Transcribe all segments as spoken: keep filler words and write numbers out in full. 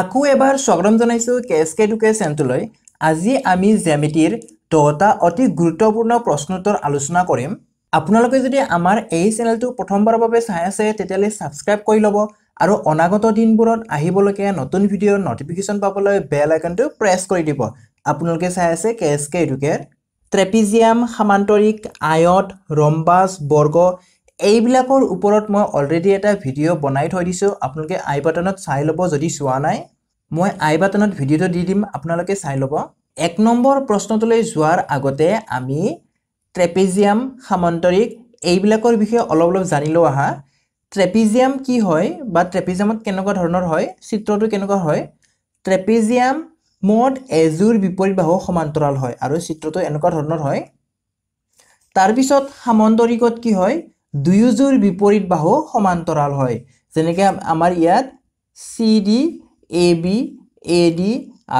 আকু এবার স্বাগতম জানাইছো কেএসকে এডুকেয়ার চেনেলটোলৈ। আজি আমি জ্যামিতির দহটা অতি গুরুত্বপূর্ণ প্রশ্নোত্তর আলোচনা করিম। আপোনালোকে যদি আমার এই চেনেলটো প্ৰথমবাৰৰ বাবে চাই আছে তেতিয়ালে সাবস্ক্ৰাইব কৰি লব আৰু অনাগত দিনবোৰত আহিবলগীয়া নতুন ভিডিঅ'ৰ নটিফিকেশন পাবলৈ বেল আইকনটো প্ৰেছ কৰি দিব। আপোনালোকে চাই আছে কেএসকে এডুকেয়াৰ। ট্ৰেপিজিয়াম, সামান্তৰিক, আয়ত, ৰম্বাস, বৰ্গ এইবিলাকৰ ওপৰত মই অলরেডি এটা ভিডিও বনাই থৈ দিছো। আপোনালোকে আই বাটনত চাই লব যদি চোৱা নাই। মই আই বাটনত ভিডিওটো দি দিম, আপোনালোকে চাই লব। এক নম্বৰ প্ৰশ্নটোলৈ যোৱাৰ আগতে আমি ট্ৰেপিজিয়াম, সামান্তৰিক এইবিলাকৰ বিষয়ে অলপ অলপ জানিলো আহা। ট্ৰেপিজিয়াম কি হয় বা ট্ৰেপিজিয়ামত কেনেকুৱা ধৰণৰ হয়, চিত্ৰটো কেনেকুৱা হয়। ট্ৰেপিজিয়াম মোট এযোৰ বিপৰীত বাহু সমান্তৰাল হয় আৰু চিত্ৰটো এনেকুৱা ধৰণৰ হয়। তাৰপিছত সামান্তৰিকত কি হয়, দুয়োজোৰ বিপৰীত বাহু সমান্তৰাল হয়। যেনেকৈ আমাৰ ইয়াত C D, A B, A D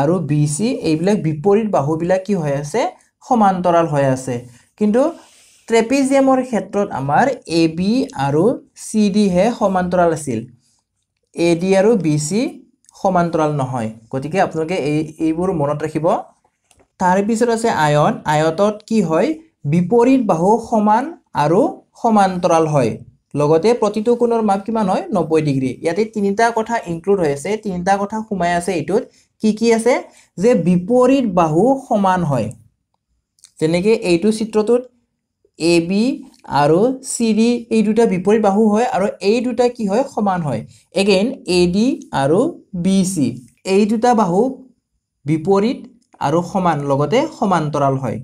আৰু বি সি এইবিলাক বিপৰীত বাহুবিলাক কি হৈ আছে, সমান্তৰাল হৈ আছে। কিন্তু ট্ৰেপিজিয়ামৰ ক্ষেত্ৰত আমাৰ এ বি আৰু সি ডি হে সমান্তৰাল আছিল, এ ডি আৰু বি সি সমান্তৰাল নহয়। গতিকে আপোনালোকে এই এইবোৰ মনত ৰাখিব। তাৰপিছত আছে আয়ত। আয়তত কি হয়, বিপৰীত বাহু সমান আৰু সমান্তৰাল হয়, লগতে প্ৰতিটো কোণৰ মাপ কিমান হয়, নব্বৈ ডিগ্ৰী। ইয়াতে তিনিটা কথা ইনক্লুড হৈ আছে, তিনিটা কথা সোমাই আছে। এইটোত কি কি আছে, যে বিপৰীত বাহু সমান হয়। যেনেকৈ এইটো চিত্ৰটোত এ বি আৰু সি ডি এই দুটা বিপৰীত বাহু হয় আৰু এই দুটা কি হয়, সমান হয়। এগেইন এ ডি আৰু বি সি এই দুটা বাহু বিপৰীত আৰু সমান, লগতে সমান্তৰাল হয়।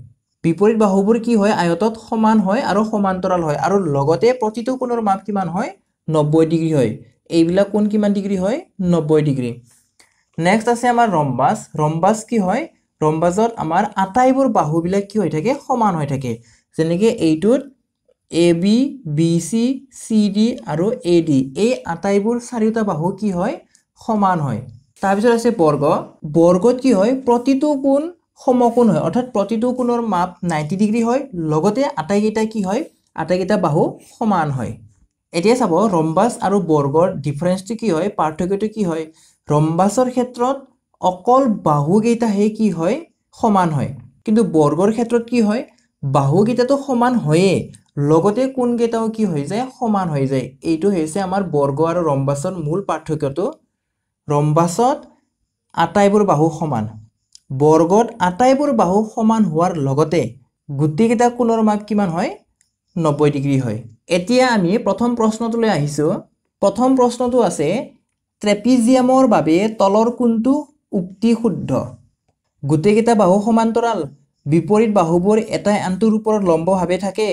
বিপৰীত বাহুবোৰ কি হয়, আয়তত সমান হয় আৰু সমান্তৰাল হয় আৰু লগতে প্ৰতিটো কোণৰ মাপ কিমান হয়, নব্বৈ ডিগ্ৰী হয়। এইবিলাক কোণ কিমান ডিগ্ৰী হয়, নব্বৈ ডিগ্ৰী। নেক্সট আছে আমাৰ ৰম্বাস। ৰম্বাস কি হয়, ৰম্বাসত আমাৰ আটাইবোৰ বাহুবিলাক কি হৈ থাকে, সমান হৈ থাকে। যেনেকৈ এইটোত A B, B C, C D আৰু এ ডি এই আটাইবোৰ চাৰিওটা বাহু কি হয়, সমান হয়। তাৰপিছত আছে বৰ্গ। বৰ্গত কি হয়, প্ৰতিটো কোণ সমকোণ হয়, অৰ্থাৎ প্ৰতিটো কোণৰ মাপ নব্বৈ ডিগ্ৰী হয়, লগতে আটাইকেইটা কি হয়, আটাইকেইটা বাহু সমান হয়। এতিয়া চাব ৰম্বাস আৰু বৰ্গৰ ডিফাৰেন্সটো কি হয়, পাৰ্থক্যটো কি হয়। ৰম্বাসৰ ক্ষেত্ৰত অকল বাহুকেইটাহে কি হয়, সমান হয়। কিন্তু বৰ্গৰ ক্ষেত্ৰত কি হয়, বাহুকেইটাটো সমান হয়ে লগতে কোণকেইটাও কি হৈ যায়, সমান হৈ যায়। এইটো হৈছে আমাৰ বৰ্গ আৰু ৰম্বাসৰ মূল পাৰ্থক্যটো। ৰম্বাসত আটাইবোৰ বাহু সমান, বৰ্গত আটাইবোৰ বাহু সমান হোৱাৰ লগতে গোটেইকেইটা কোণৰ মাপ কিমান হয়, নব্বৈ ডিগ্ৰী হয়। এতিয়া আমি প্ৰথম প্ৰশ্নটোলৈ আহিছোঁ। প্ৰথম প্ৰশ্নটো আছে, ট্ৰেপিজিয়ামৰ বাবে তলৰ কোণটো উক্তি শুদ্ধ। গোটেইকেইটা বাহু সমান্তৰাল, বিপৰীত বাহুবোৰ এটাই আনটোৰ ওপৰত লম্বভাৱে থাকে,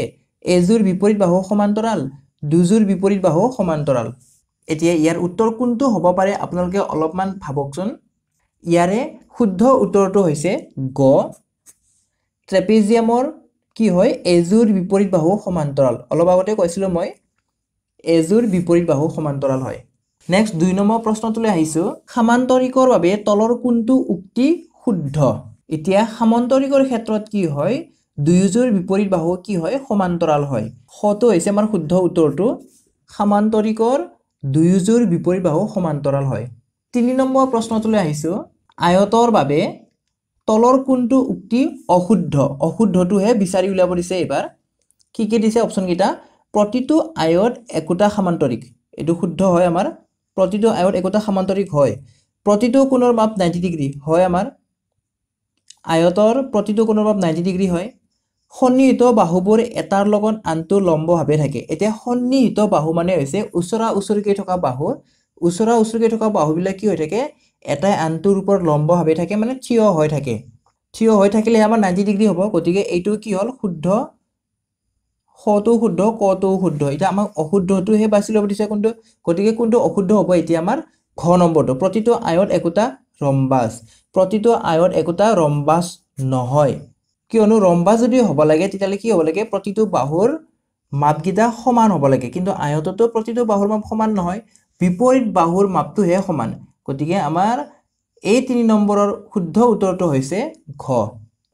এযোৰ বিপৰীত বাহু সমান্তৰাল, দুযোৰ বিপৰীত বাহু সমান্তৰাল। এতিয়া ইয়াৰ উত্তৰ কোনটো হ'ব পাৰে আপোনালোকে অলপমান ভাবকচোন। ইয়াৰে শুদ্ধ উত্তৰটো হৈছে গ। ট্ৰেপিজিয়ামৰ কি হয়, এযোৰ বিপৰীত বাহু সমান্তৰাল। অলপ আগতে কৈছিলোঁ মই, এযোৰ বিপৰীত বাহু সমান্তৰাল হয়। নেক্সট দুই নম্বৰ প্ৰশ্নটোলৈ আহিছোঁ। সামান্তৰিকৰ বাবে তলৰ কোনটো উক্তি শুদ্ধ। এতিয়া সামান্তৰিকৰ ক্ষেত্ৰত কি হয়, দুয়োযোৰ বিপৰীত বাহু কি হয়, সমান্তৰাল হয়। সটো হৈছে আমাৰ শুদ্ধ উত্তৰটো। সামান্তৰিকৰ দুয়োযোৰ বিপৰীত বাহু সমান্তৰাল হয়। তিনি নম্বৰ প্ৰশ্নটোলৈ আহিছোঁ। আয়তৰ বাবে তলৰ কোনটো উক্তি অশুদ্ধ। অশুদ্ধটোহে বিচাৰি উলিয়াব দিছে। এইবাৰ কি কি দিছে অপশ্যনকেইটা, প্ৰতিটো আয়ত একোটা সামান্তৰিক, এইটো শুদ্ধ হয় আমাৰ, প্ৰতিটো আয়ত একোটা সামান্তৰিক হয়। প্ৰতিটো কোণৰ মাপ নব্বৈ ডিগ্ৰী হয়, আমাৰ আয়তৰ প্ৰতিটো কোণৰ মাপ নব্বৈ ডিগ্ৰী হয়। সন্নিহিত বাহুবোৰ এটাৰ লগত আনটো লম্বভাৱে থাকে। এতিয়া সন্নিহিত বাহু মানে হৈছে ওচৰা ওচৰিকৈ থকা বাহু। ওচৰা ওচৰিকৈ থকা বাহুবিলাক কি হৈ থাকে, এটাই আনটোৰ ওপৰত লম্বভাৱে থাকে, মানে থিয় হৈ থাকে। থিয় হৈ থাকিলে আমাৰ নব্বৈ ডিগ্ৰী হ'ব। গতিকে এইটো কি হ'ল, শুদ্ধ। সটো শুদ্ধ, কটো শুদ্ধ। এতিয়া আমাক অশুদ্ধটোহে বাছি ল'ব দিছে কোনটো। গতিকে কোনটো অশুদ্ধ হ'ব, এতিয়া আমাৰ ঘ নম্বৰটো, প্ৰতিটো আয়ত একোটা ৰম্বাস। প্ৰতিটো আয়ত একোটা ৰম্বাস নহয়, কিয়নো ৰম্বাস যদি হ'ব লাগে তেতিয়াহ'লে কি হ'ব লাগে, প্ৰতিটো বাহুৰ মাপকেইটা সমান হ'ব লাগে। কিন্তু আয়ততো প্ৰতিটো বাহুৰ মাপ সমান নহয়, বিপৰীত বাহুৰ মাপটোহে সমান। গতিকে আমাৰ এই তিনি নম্বৰৰ শুদ্ধ উত্তৰটো হৈছে ঘ।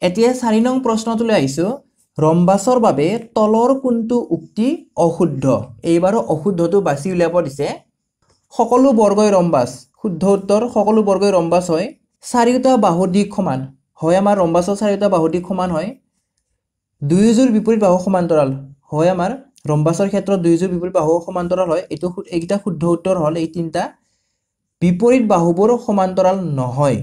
এতিয়া চাৰি নং প্ৰশ্নটোলৈ আহিছোঁ। ৰম্বাসৰ বাবে তলৰ কোনটো উক্তি অশুদ্ধ। এইবাৰো অশুদ্ধটো বাছি উলিয়াব দিছে। সকলো বৰ্গই ৰম্বাস, শুদ্ধ উত্তৰ সকলো বৰ্গই ৰম্বাস হয়। চাৰিওটা বাহুৰ দিশ সমান হয়, আমাৰ ৰম্বাসৰ চাৰিওটা বাহুৰ দিশ সমান হয়। দুয়োযোৰ বিপৰীত বাহু সমান্তৰাল হয়, আমাৰ ৰম্বাসৰ ক্ষেত্ৰত দুয়োযোৰ বিপৰীত বাহু সমান্তৰাল হয়। এইটো এইকেইটা শুদ্ধ উত্তৰ হ'ল। এই তিনিটা বিপৰীত বাহুবোৰ সমান্তৰাল নহয়।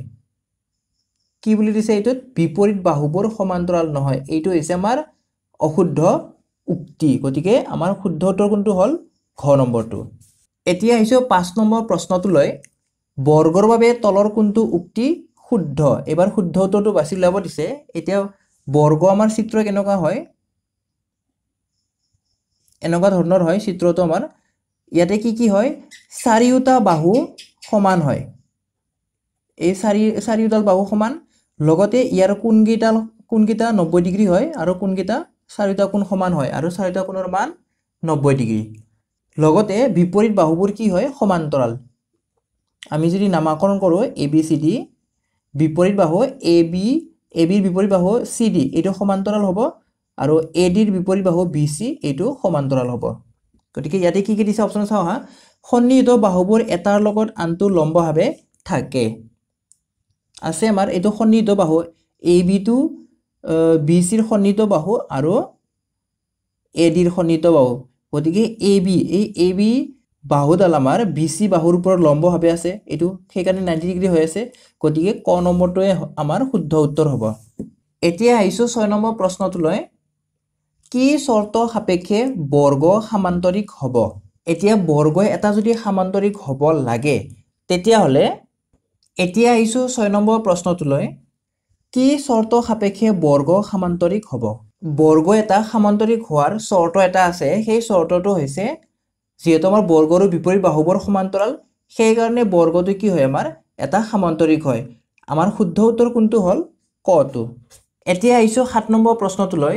কি বুলি দিছে এইটোত? বিপৰীত বাহুবোৰ সমান্তৰাল নহয়। এইটো হৈছে আমাৰ অশুদ্ধ উক্তি। গতিকে আমাৰ শুদ্ধ উত্তৰ কোনটো হ'ল? ঘ নম্বৰটো। এতিয়া আহিছোঁ পাঁচ নম্বৰ প্ৰশ্নটোলৈ। বৰ্গৰ বাবে তলৰ কোনটো উক্তি শুদ্ধ? এবাৰ শুদ্ধ উত্তৰটো বাছি ল'ব দিছে। এতিয়া বৰ্গ আমাৰ চিত্ৰ কেনেকুৱা হয়? এনেকুৱা ধৰণৰ হয় চিত্ৰটো আমাৰ। ইয়াতে কি কি হয়? চাৰিওটা বাহু সমান হয়। এই চাৰি চাৰিওডাল বাহু সমান, লগতে ইয়াৰ কোনকেইডাল কোনকেইটা নব্বৈ ডিগ্ৰী হয় আৰু কোনকেইটা চাৰিটা কোণ সমান হয়, আৰু চাৰিটা কোণৰ মান নব্বৈ ডিগ্ৰী। লগতে বিপৰীত বাহুবোৰ কি হয়? সমান্তৰাল। আমি যদি নামাকৰণ কৰোঁ এ বি চি ডি, বিপৰীত বাহু এ বি, এ বিৰ বিপৰীত বাহু চি ডি, এইটো সমান্তৰাল হ'ব, আৰু এ ডিৰ বিপৰীত বাহু বি চি, এইটো সমান্তৰাল হ'ব। গতিকে ইয়াতে কি কি দিছে অপশ্যন চাওঁ হা। সন্নিহিত বাহুবোৰ এটাৰ লগত আনটো লম্বভাৱে থাকে। আছে আমাৰ এইটো সন্নিহিত বাহু এ বিটো বি চিৰ সন্নিহিত বাহু আৰু এ ডিৰ সন্নিহিত বাহু। গতিকে এ বি, এই এ বি বাহুডাল আমাৰ বি চি বাহুৰ ওপৰত লম্বভাৱে আছে, এইটো সেইকাৰণে নাইণ্টি ডিগ্ৰী হৈ আছে। গতিকে ক নম্বৰটোৱে আমাৰ শুদ্ধ উত্তৰ হ'ব। এতিয়া আহিছোঁ ছয় নম্বৰ প্ৰশ্নটোলৈ। কি চৰ্ত সাপেক্ষে বৰ্গ সামান্তৰিক হ'ব? এতিয়া বৰ্গ এটা যদি সামান্তৰিক হ'ব লাগে, তেতিয়াহ'লে এতিয়া আহিছোঁ ছয় নম্বৰ প্ৰশ্নটোলৈ। কি চৰ্ত সাপেক্ষে বৰ্গ সামান্তৰিক হ'ব? বৰ্গ এটা সামান্তৰিক হোৱাৰ চৰ্ত এটা আছে। সেই চৰ্তটো হৈছে যিহেতু আমাৰ বৰ্গৰো বিপৰীত বাহুবোৰ সমান্তৰাল, সেইকাৰণে বৰ্গটো কি হয়? আমাৰ এটা সামান্তৰিক হয়। আমাৰ শুদ্ধ উত্তৰ কোনটো হ'ল? কটো। এতিয়া আহিছোঁ সাত নম্বৰ প্ৰশ্নটোলৈ।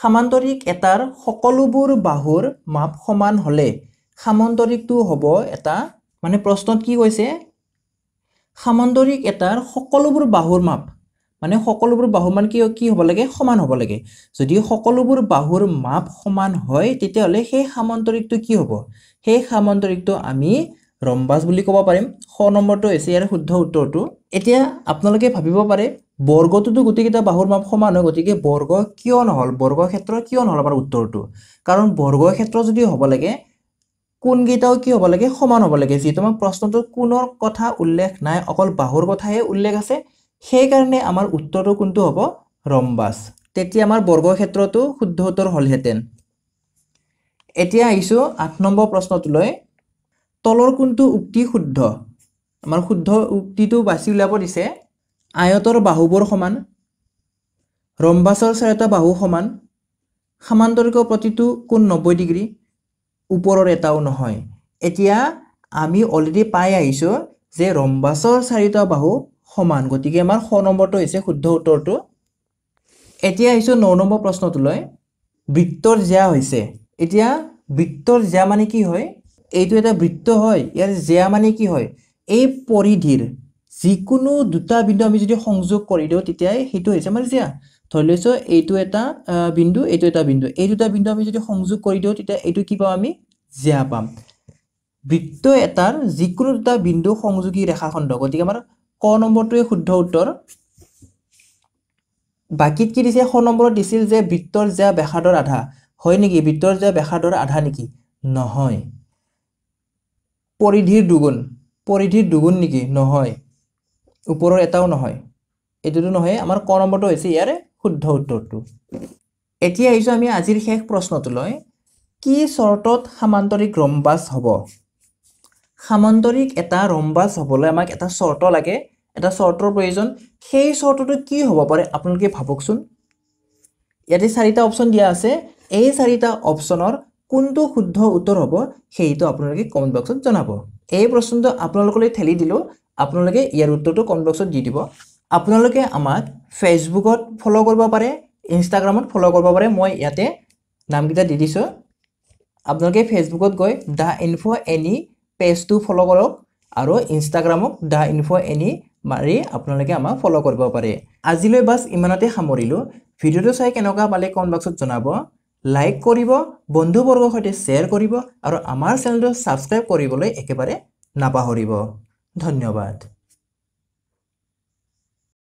সামান্তৰিক এটাৰ সকলোবোৰ বাহুৰ মাপ সমান হ'লে সামান্তৰিকটো হ'ব এটা, মানে প্ৰশ্নত কি কৈছে? সামান্তৰিক এটাৰ সকলোবোৰ বাহুৰ মাপ, মানে সকলোবোৰ বাহুৰ মান কি কি হ'ব লাগে? সমান হ'ব লাগে। যদি সকলোবোৰ বাহুৰ মাপ সমান হয়, তেতিয়াহ'লে সেই সামান্তৰিকটো কি হ'ব? সেই সামান্তৰিকটো আমি ৰম্বাস বুলি ক'ব পাৰিম। খ নম্বৰটো হৈছে ইয়াৰ শুদ্ধ উত্তৰটো। এতিয়া আপোনালোকে ভাবিব পাৰে বৰ্গটোতো গোটেইকেইটা বাহুৰ মাপ সমান হয়, গতিকে বৰ্গ কিয় নহ'ল? বৰ্গ ক্ষেত্ৰ কিয় নহ'ল আমাৰ উত্তৰটো? কাৰণ বৰ্গ ক্ষেত্ৰ যদি হ'ব লাগে, কোনকেইটাও কি হ'ব লাগে? সমান হ'ব লাগে। যিহেতু আমাৰ প্ৰশ্নটোত কোণৰ কথা উল্লেখ নাই, অকল বাহুৰ কথাহে উল্লেখ আছে, সেইকাৰণে আমাৰ উত্তৰটো কোনটো হ'ব? ৰম্বাস। তেতিয়া আমাৰ বৰ্গক্ষেত্ৰটো শুদ্ধ উত্তৰ হ'লহেঁতেন। এতিয়া আহিছোঁ আঠ নম্বৰ প্ৰশ্নটোলৈ। তলৰ কোনটো উক্তি শুদ্ধ? আমাৰ শুদ্ধ উক্তিটো বাছি উলিয়াব দিছে। আয়তৰ বাহুবোৰ সমান, ৰম্বাসৰ চাৰিটা বাহু সমান, সামান্তৰিকৰ প্ৰতিটো কোণ নব্বৈ ডিগ্ৰী, ওপৰৰ এটাও নহয়। এতিয়া আমি অলৰেডি পাই আহিছোঁ যে ৰম্বাসৰ চাৰিটা বাহু সমান, গতিকে আমাৰ খ নম্বৰটো হৈছে শুদ্ধ উত্তৰটো। এতিয়া আহিছোঁ ন নম্বৰ প্ৰশ্নটোলৈ। বৃত্তৰ জ্যা হৈছে। এতিয়া বৃত্তৰ জ্যা মানে কি হয়? এইটো এটা বৃত্ত হয়। ইয়াৰ জ্যা মানে কি হয়? এই পৰিধিৰ যিকোনো দুটা বিন্দু আমি যদি সংযোগ কৰি দিওঁ, তেতিয়াই সেইটো হৈছে আমাৰ জ্যা। ধৰি লৈছোঁ এইটো এটা বিন্দু, এইটো এটা বিন্দু, এই দুটা বিন্দু আমি যদি সংযোগ কৰি দিওঁ, তেতিয়া এইটো কি পাওঁ? আমি জ্যা পাম। বৃত্ত এটাৰ যিকোনো দুটা বিন্দু সংযোগী ৰেখাখণ্ড, গতিকে আমাৰ ক নম্বৰটোৱে শুদ্ধ উত্তৰ। বাকীত কি দিছে? খ নম্বৰত দিছিল যে বৃত্তৰ জ্যা ব্যাসাৰ্ধৰ আধা হয় নেকি? বৃত্তৰ জ্যা ব্যাসাৰ্ধৰ আধা নেকি? নহয়। পৰিধিৰ দুগুণ, পৰিধিৰ দুগুণ নেকি? নহয়। ওপৰৰ এটাও নহয়, এইটোতো নহয়। আমাৰ ক নম্বৰটো হৈছে ইয়াৰে শুদ্ধ উত্তৰটো। এতিয়া আহিছোঁ আমি আজিৰ শেষ প্ৰশ্নটোলৈ। কি চৰ্তত সামান্তৰিক ৰম্বাস হ'ব? সামান্তৰিক এটা ৰম্বাস হ'বলৈ আমাক এটা চৰ্ত লাগে, এটা চৰ্তৰ প্ৰয়োজন। সেই চৰ্তটো কি হ'ব পাৰে আপোনালোকে ভাবকচোন। ইয়াতে চাৰিটা অপশ্যন দিয়া আছে। এই চাৰিটা অপশ্যনৰ কোনটো শুদ্ধ উত্তৰ হ'ব সেইটো আপোনালোকে কমেণ্ট বক্সত জনাব। এই প্ৰশ্নটো আপোনালোকলৈ ঠেলি দিলোঁ, আপোনালোকে ইয়াৰ উত্তৰটো কমেণ্ট বক্সত দি দিব। আপোনালোকে আমাক ফেচবুকত ফ'ল' কৰিব পাৰে, ইনষ্টাগ্ৰামত ফ'ল' কৰিব পাৰে। মই ইয়াতে নামকেইটা দি দিছোঁ। আপোনালোকে ফেচবুকত গৈ দ্য ইনফো এনি পেজটো ফ'ল' কৰক, আৰু ইনষ্টাগ্ৰামক দ্য ইনফো এনি মাৰি আপোনালোকে আমাক ফ'ল' কৰিব পাৰে। আজিলৈ বাছ ইমানতে সামৰিলোঁ। ভিডিঅ'টো চাই কেনেকুৱা পালে কমেণ্ট বক্সত জনাব, লাইক কৰিব, বন্ধুবৰ্গৰ সৈতে শ্বেয়াৰ কৰিব, আৰু আমাৰ চেনেলটো ছাবস্ক্ৰাইব কৰিবলৈ একেবাৰে নাপাহৰিব। ধন্যবাদ।